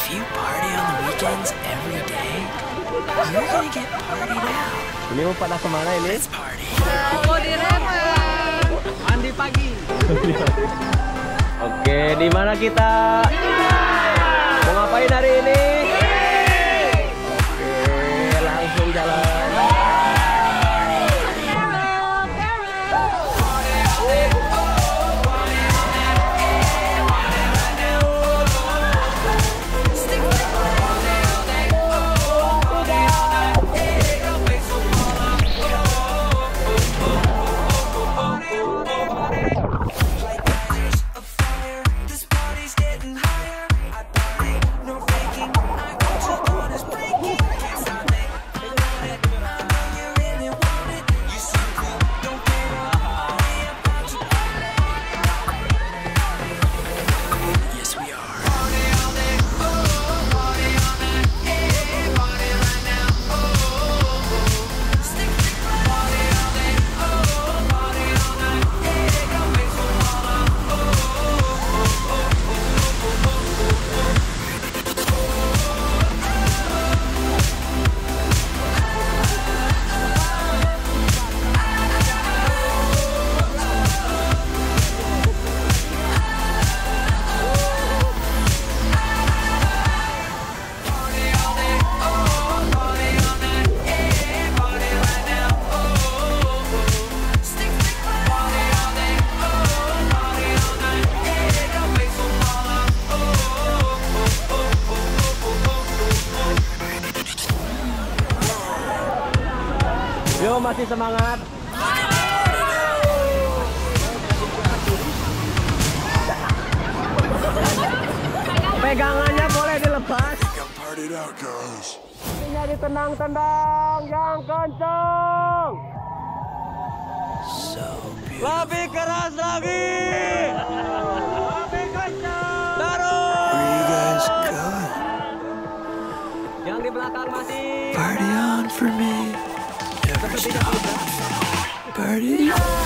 If you party on the weekends every day, you're gonna get partied out. Ini mau pada kemana ini? Let's party. Mau di reman. Mandi pagi. Oke, di mana kita? Mau ngapain hari ini? Oke, langsung jalan. Yo, masih semangat. Pegangannya boleh dilepas. Ini ditendang-tendang yang kencang. Lebih keras lagi. Lebih kencang. Terus. Yang di belakang masih. Party on for me. Partied out. Partied out.